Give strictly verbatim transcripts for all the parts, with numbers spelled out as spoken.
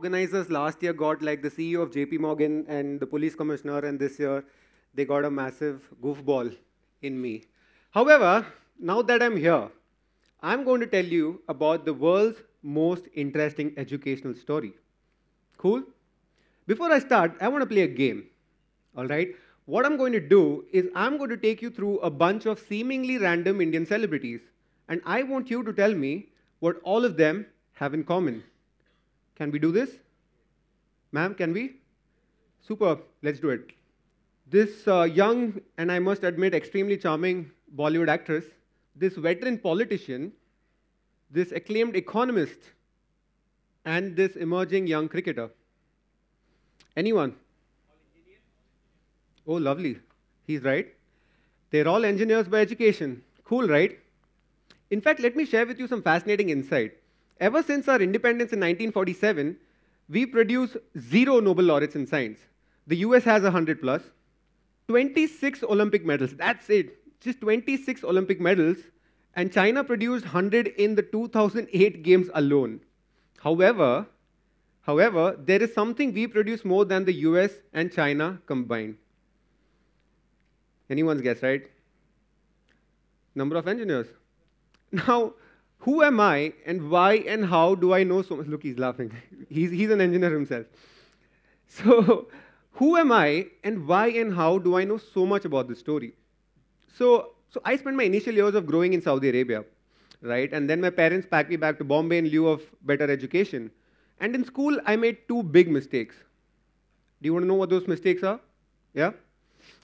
organizers last year got like the C E O of J P Morgan and the police commissioner, and this year they got a massive goofball in me. However, now that I'm here, I'm going to tell you about the world's most interesting educational story. Cool? Before I start, I want to play a game. All right? What I'm going to do is I'm going to take you through a bunch of seemingly random Indian celebrities, and I want you to tell me what all of them have in common. Can we do this? Ma'am, can we? Super, let's do it. This uh, young, and I must admit, extremely charming Bollywood actress, this veteran politician, this acclaimed economist, and this emerging young cricketer. Anyone? Oh, lovely. He's right. They're all engineers by education. Cool, right? In fact, let me share with you some fascinating insight. Ever since our independence in nineteen forty-seven, we produce zero Nobel laureates in science. The U S has one hundred plus. twenty-six Olympic medals. That's it. Just twenty-six Olympic medals. And China produced one hundred in the two thousand eight games alone. However, however, there is something we produce more than the U S and China combined. Anyone's guess, right? Number of engineers. Now, who am I and why and how do I know so much? Look, he's laughing. he's, he's an engineer himself. So, who am I and why and how do I know so much about this story? So, so I spent my initial years of growing in Saudi Arabia, right? And then my parents packed me back to Bombay in lieu of better education. And in school, I made two big mistakes. Do you want to know what those mistakes are? Yeah?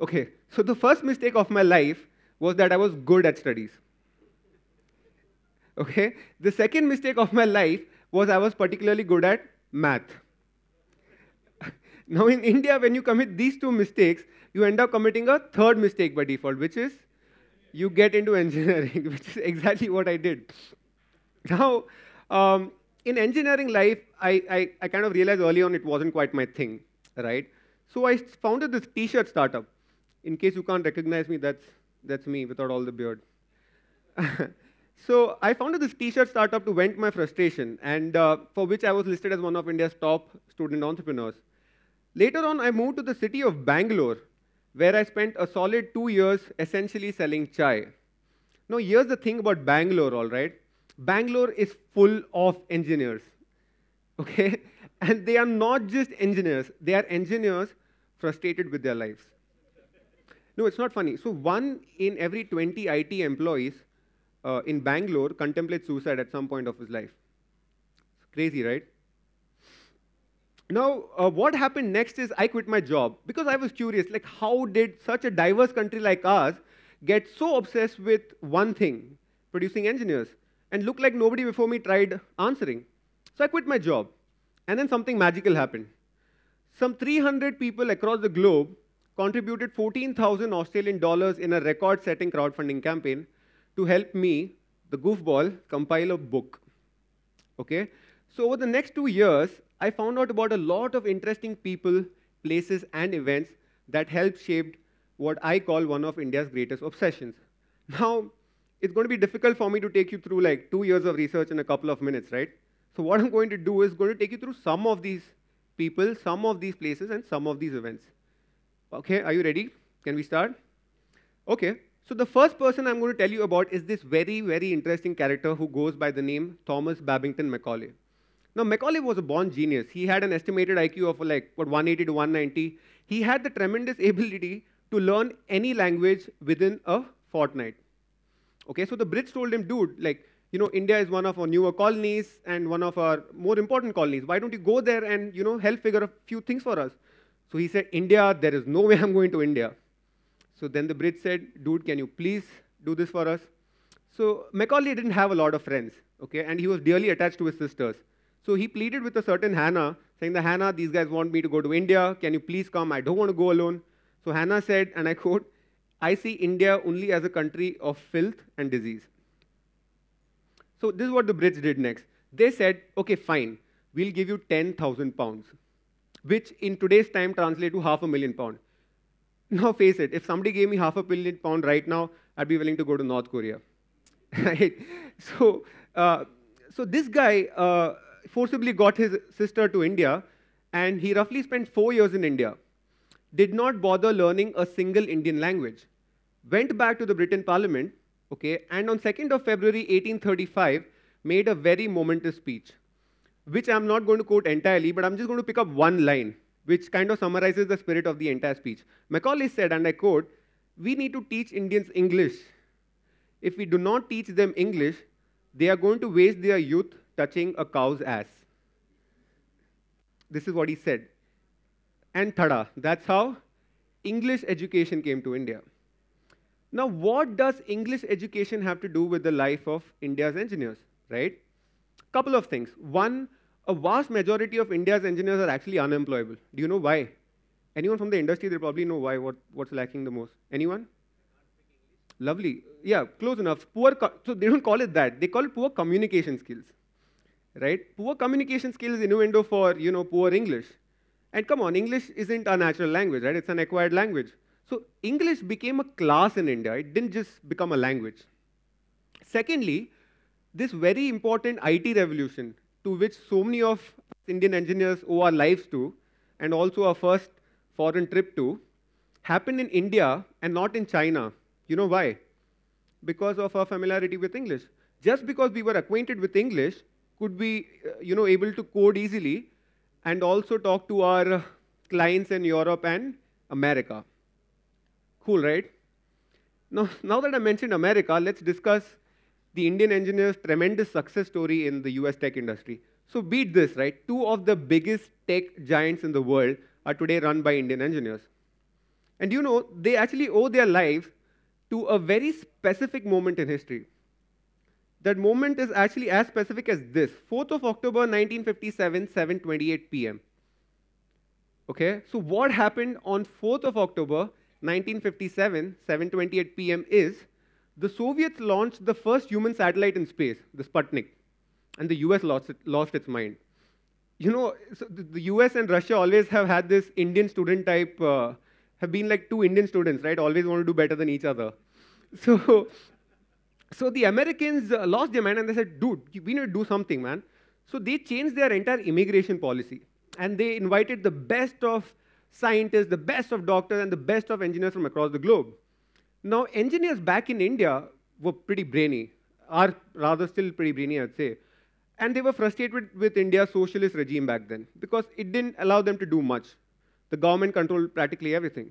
Okay. So the first mistake of my life was that I was good at studies. Okay? The second mistake of my life was I was particularly good at math. Now in India, when you commit these two mistakes, you end up committing a third mistake by default, which is you get into engineering, which is exactly what I did. Now, um, in engineering life, I, I, I kind of realized early on it wasn't quite my thing, right? So I founded this t-shirt startup. In case you can't recognize me, that's, that's me without all the beard. So I founded this t-shirt startup to vent my frustration, and uh, for which I was listed as one of India's top student entrepreneurs. Later on, I moved to the city of Bangalore, where I spent a solid two years essentially selling chai. Now, here's the thing about Bangalore, all right? Bangalore is full of engineers, okay? And they are not just engineers. They are engineers frustrated with their lives. No, it's not funny. So one in every twenty I T employees uh, in Bangalore contemplates suicide at some point of his life. It's crazy, right? Now, uh, what happened next is I quit my job because I was curious, like how did such a diverse country like ours get so obsessed with one thing, producing engineers, and look like nobody before me tried answering. So I quit my job, and then something magical happened. Some three hundred people across the globe contributed fourteen thousand Australian dollars in a record-setting crowdfunding campaign to help me, the goofball, compile a book. Okay? So over the next two years, I found out about a lot of interesting people, places, and events that helped shape what I call one of India's greatest obsessions. Now, it's going to be difficult for me to take you through like two years of research in a couple of minutes, right? So what I'm going to do is going to take you through some of these people, some of these places, and some of these events. Okay, are you ready? Can we start? Okay, so the first person I'm going to tell you about is this very, very interesting character who goes by the name Thomas Babington Macaulay. Now, Macaulay was a born genius. He had an estimated I Q of like what, one eighty to one ninety. He had the tremendous ability to learn any language within a fortnight. Okay, so the Brits told him, dude, like, you know, India is one of our newer colonies and one of our more important colonies. Why don't you go there and, you know, help figure a few things for us? So he said, India, there is no way I'm going to India. So then the Brits said, dude, can you please do this for us? So Macaulay didn't have a lot of friends, okay, and he was dearly attached to his sisters. So he pleaded with a certain Hannah, saying that, Hannah, these guys want me to go to India. Can you please come? I don't want to go alone. So Hannah said, and I quote, I see India only as a country of filth and disease. So this is what the Brits did next. They said, okay, fine. We'll give you ten thousand pounds, which in today's time translates to half a million pounds. Now face it, if somebody gave me half a million pounds right now, I'd be willing to go to North Korea. Right? So, uh, so this guy... Uh, forcibly got his sister to India, and he roughly spent four years in India, did not bother learning a single Indian language, went back to the Britain Parliament, okay, and on second of February eighteen thirty-five, made a very momentous speech, which I'm not going to quote entirely, but I'm just going to pick up one line, which kind of summarizes the spirit of the entire speech. Macaulay said, and I quote, "We need to teach Indians English. If we do not teach them English, they are going to waste their youth touching a cow's ass." This is what he said. And tada, that's how English education came to India. Now, what does English education have to do with the life of India's engineers, right? Couple of things. One, a vast majority of India's engineers are actually unemployable. Do you know why? Anyone from the industry, they probably know why, what, what's lacking the most. Anyone? Lovely. Yeah, close enough. Poor, so they don't call it that. They call it poor communication skills, right? Poor communication skills innuendo for, you know, poor English. And come on, English isn't a natural language, right? It's an acquired language. So English became a class in India. It didn't just become a language. Secondly, this very important I T revolution to which so many of Indian engineers owe our lives to, and also our first foreign trip to, happened in India and not in China. You know why? Because of our familiarity with English. Just because we were acquainted with English, could be uh, you know, able to code easily and also talk to our uh, clients in Europe and America. Cool, right? Now, now that I mentioned America, let's discuss the Indian engineer's tremendous success story in the U S tech industry. So beat this, right? Two of the biggest tech giants in the world are today run by Indian engineers. And you know, they actually owe their lives to a very specific moment in history. That moment is actually as specific as this, fourth of October nineteen fifty-seven, seven twenty-eight p m Okay, so what happened on fourth of October nineteen fifty-seven, seven twenty-eight p m is the Soviets launched the first human satellite in space, the Sputnik, and the U S lost, it, lost its mind. You know, so the U S and Russia always have had this Indian student type, uh, have been like two Indian students, right? Always want to do better than each other. So, so the Americans uh, lost their mind and they said, dude, we need to do something, man. So they changed their entire immigration policy and they invited the best of scientists, the best of doctors, and the best of engineers from across the globe. Now, engineers back in India were pretty brainy, are rather still pretty brainy, I'd say. And they were frustrated with India's socialist regime back then because it didn't allow them to do much. The government controlled practically everything.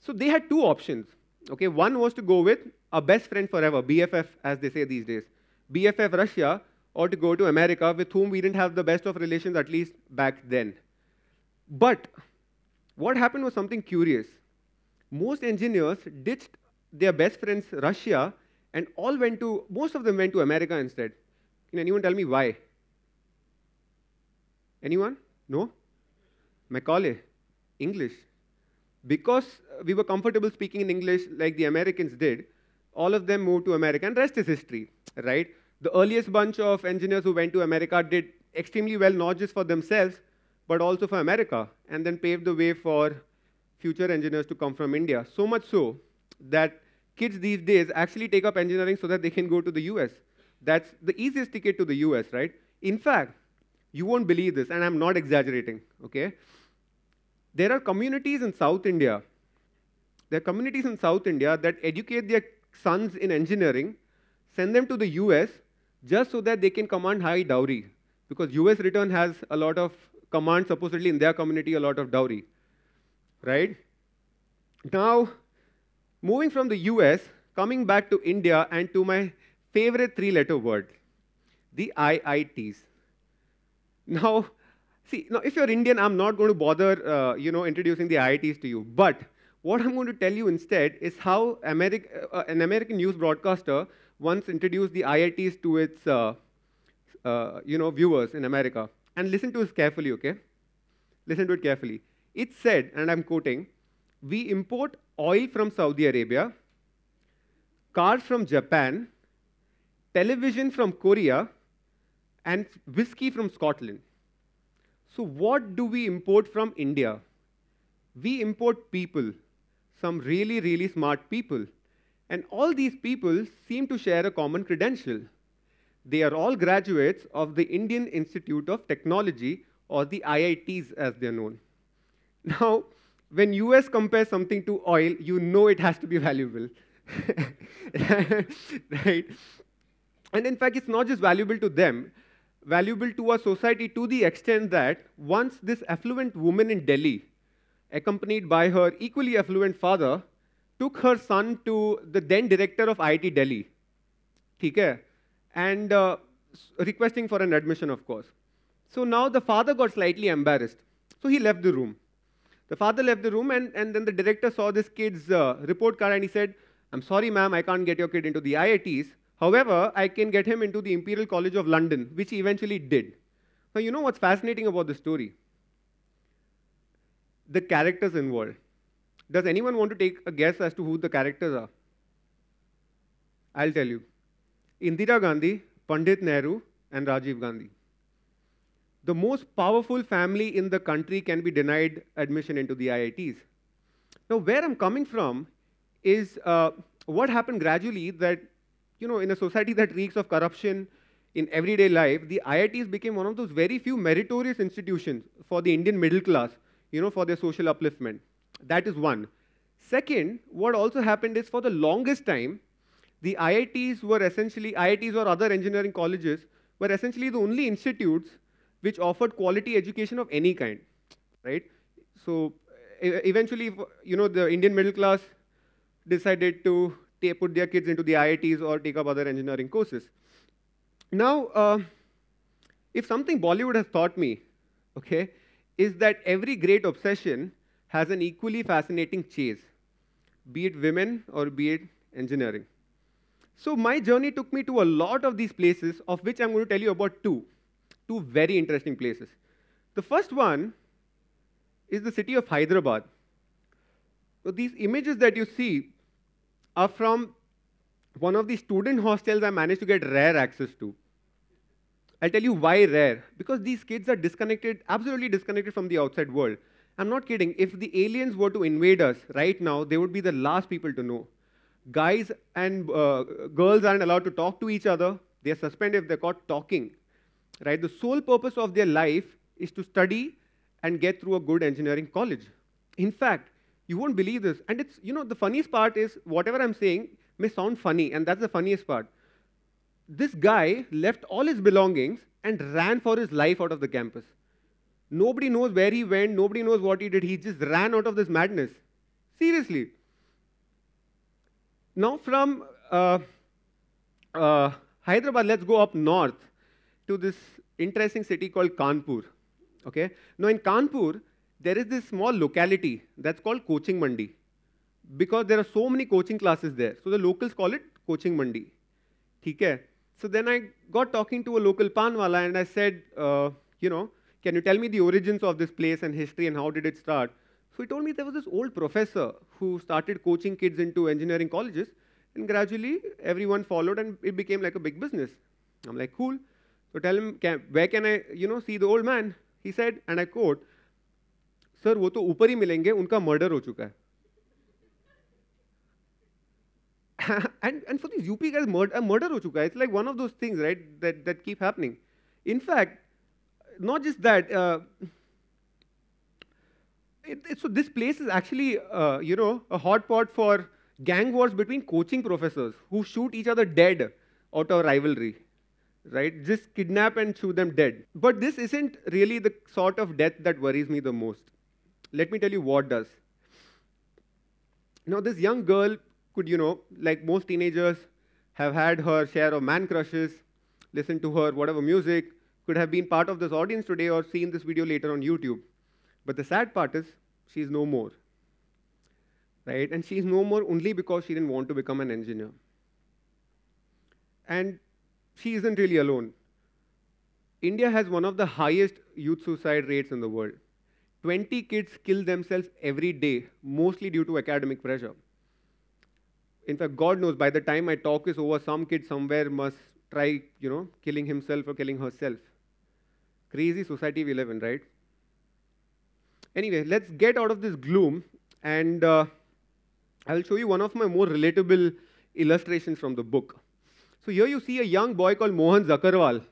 So they had two options. Okay, one was to go with our best friend forever, B F F, as they say these days, B F F Russia, or to go to America, with whom we didn't have the best of relations, at least back then. But what happened was something curious. Most engineers ditched their best friends, Russia, and all went to, most of them went to America instead. Can anyone tell me why? Anyone? No? Macaulay, English. Because we were comfortable speaking in English like the Americans did, all of them moved to America, and rest is history, right? The earliest bunch of engineers who went to America did extremely well, not just for themselves, but also for America, and then paved the way for future engineers to come from India. So much so that kids these days actually take up engineering so that they can go to the U S. That's the easiest ticket to the U S, right? In fact, you won't believe this, and I'm not exaggerating, okay? There are communities in South India. There are communities in South India that educate their sons in engineering, send them to the U S just so that they can command high dowry, because U S return has a lot of command, supposedly in their community, a lot of dowry, right? Now, moving from the U S, coming back to India and to my favorite three-letter word, the I I Ts. Now, see, now if you're Indian, I'm not going to bother, uh, you know, introducing the I I Ts to you. But what I'm going to tell you instead is how Ameri- uh, an American news broadcaster once introduced the I I Ts to its, uh, uh, you know, viewers in America. And listen to this carefully, okay? Listen to it carefully. It said, and I'm quoting, "We import oil from Saudi Arabia, cars from Japan, television from Korea, and whiskey from Scotland." So what do we import from India? We import people, some really, really smart people. And all these people seem to share a common credential. They are all graduates of the Indian Institute of Technology, or the I I Ts as they're known. Now, when U S compares something to oil, you know it has to be valuable. Right? And in fact, it's not just valuable to them, valuable to our society to the extent that once this affluent woman in Delhi, accompanied by her equally affluent father, took her son to the then director of I I T Delhi, okay? And uh, requesting for an admission, of course. So now the father got slightly embarrassed. So he left the room. The father left the room, and, and then the director saw this kid's uh, report card, and he said, "I'm sorry, ma'am, I can't get your kid into the I I Ts. However, I can get him into the Imperial College of London," which he eventually did. Now, you know what's fascinating about this story? The characters involved. Does anyone want to take a guess as to who the characters are? I'll tell you. Indira Gandhi, Pandit Nehru, and Rajiv Gandhi. The most powerful family in the country can be denied admission into the I I Ts. Now, where I'm coming from is uh, what happened gradually that, you know, in a society that reeks of corruption in everyday life, the I I Ts became one of those very few meritorious institutions for the Indian middle class, you know, for their social upliftment. That is one. Second, what also happened is for the longest time, the I I Ts were essentially, I I Ts or other engineering colleges were essentially the only institutes which offered quality education of any kind, right? So eventually, you know, the Indian middle class decided to they put their kids into the I I Ts or take up other engineering courses. Now, uh, if something Bollywood has taught me, okay, is that every great obsession has an equally fascinating chase, be it women or be it engineering. So my journey took me to a lot of these places, of which I'm going to tell you about two, two very interesting places. The first one is the city of Hyderabad. So these images that you see are from one of the student hostels I managed to get rare access to. I'll tell you why rare. Because these kids are disconnected, absolutely disconnected from the outside world. I'm not kidding. If the aliens were to invade us right now, they would be the last people to know. Guys and uh, girls aren't allowed to talk to each other. They're suspended if they're caught talking. Right? The sole purpose of their life is to study and get through a good engineering college. In fact, you won't believe this. And it's, you know, the funniest part is whatever I'm saying may sound funny, and that's the funniest part. This guy left all his belongings and ran for his life out of the campus. Nobody knows where he went. Nobody knows what he did. He just ran out of this madness. Seriously. Now from uh, uh, Hyderabad, let's go up north to this interesting city called Kanpur. Okay? Now in Kanpur, there is this small locality that's called Coaching Mandi, because there are so many coaching classes there. So the locals call it Coaching Mandi. Okay? So then I got talking to a local panwala, and I said, uh, you know, can you tell me the origins of this place and history and how did it start? So he told me there was this old professor who started coaching kids into engineering colleges, and gradually everyone followed, and it became like a big business. I'm like, cool. So tell him, can, where can I, you know, see the old man? He said, and I quote, "Sir, वो तो ऊपर ही मिलेंगे, उनका murder हो चुका है." And and for these U P guys, murder murder हो चुका है. It's like one of those things, right? That that keep happening. In fact, not just that. Uh, it, it, so this place is actually, uh, you know, a hotspot for gang wars between coaching professors who shoot each other dead out of rivalry, right? Just kidnap and shoot them dead. But this isn't really the sort of death that worries me the most. Let me tell you what does. Now, this young girl could, you know, like most teenagers, have had her share of man crushes, listened to her whatever music, could have been part of this audience today or seen this video later on YouTube. But the sad part is she's no more, right? And she's no more only because she didn't want to become an engineer. And she isn't really alone. India has one of the highest youth suicide rates in the world. twenty kids kill themselves every day, mostly due to academic pressure. In fact, God knows, by the time my talk is over, some kid somewhere must try, you know, killing himself or killing herself. Crazy society we live in, right? Anyway, let's get out of this gloom, and uh, I'll show you one of my more relatable illustrations from the book. So here you see a young boy called Mohan Zakarwal,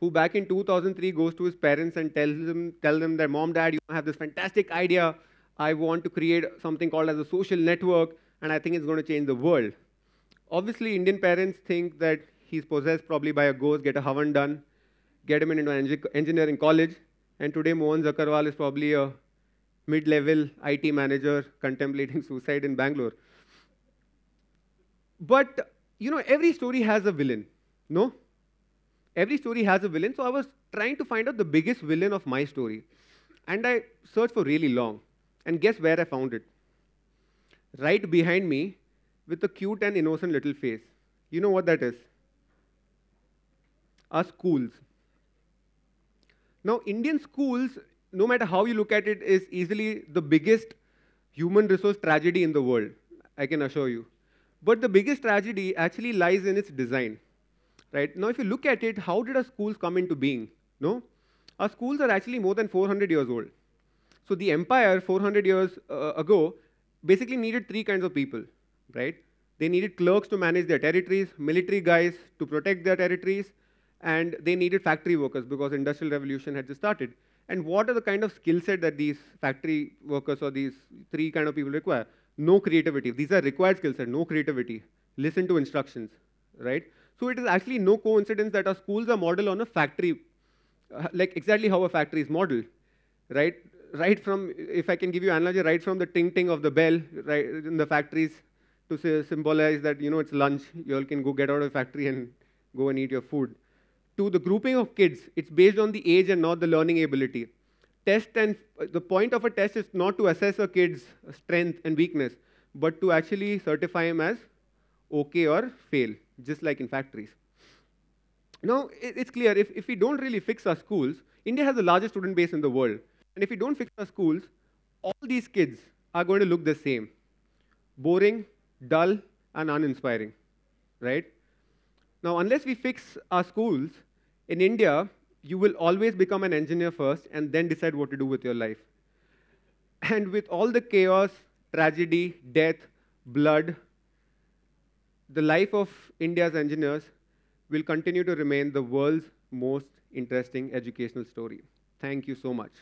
who back in two thousand three goes to his parents and tells them, tell them that, Mom, Dad, you have this fantastic idea. I want to create something called as a social network, and I think it's going to change the world. Obviously, Indian parents think that he's possessed probably by a ghost, get a Havan done, get him into an engineering college. And today, Mohan Zakarwal is probably a mid-level I T manager contemplating suicide in Bangalore. But, you know, every story has a villain, no? Every story has a villain. So I was trying to find out the biggest villain of my story. And I searched for really long. And guess where I found it? Right behind me with a cute and innocent little face. You know what that is? Our schools. Now, Indian schools, no matter how you look at it, is easily the biggest human resource tragedy in the world, I can assure you. But the biggest tragedy actually lies in its design. Right? Now, if you look at it, how did our schools come into being? No? Our schools are actually more than four hundred years old. So the empire four hundred years uh, ago basically needed three kinds of people. Right? They needed clerks to manage their territories, military guys to protect their territories, and they needed factory workers because the Industrial Revolution had just started. And what are the kind of skill set that these factory workers or these three kind of people require? No creativity. These are required skill set, no creativity. Listen to instructions. Right? So it is actually no coincidence that our schools are modeled on a factory, uh, like exactly how a factory is modeled. Right? Right from, if I can give you an analogy, right from the ting-ting of the bell right, in the factories to say, symbolize that, you know, it's lunch, you all can go get out of the factory and go and eat your food. To the grouping of kids, it's based on the age and not the learning ability. Test and uh, the point of a test is not to assess a kid's strength and weakness, but to actually certify him as okay or fail, just like in factories. Now, it, it's clear, if, if we don't really fix our schools, India has the largest student base in the world. And if we don't fix our schools, all these kids are going to look the same. Boring, dull, and uninspiring. Right? Now, unless we fix our schools, in India, you will always become an engineer first and then decide what to do with your life. And with all the chaos, tragedy, death, blood, the life of India's engineers will continue to remain the world's most interesting educational story. Thank you so much.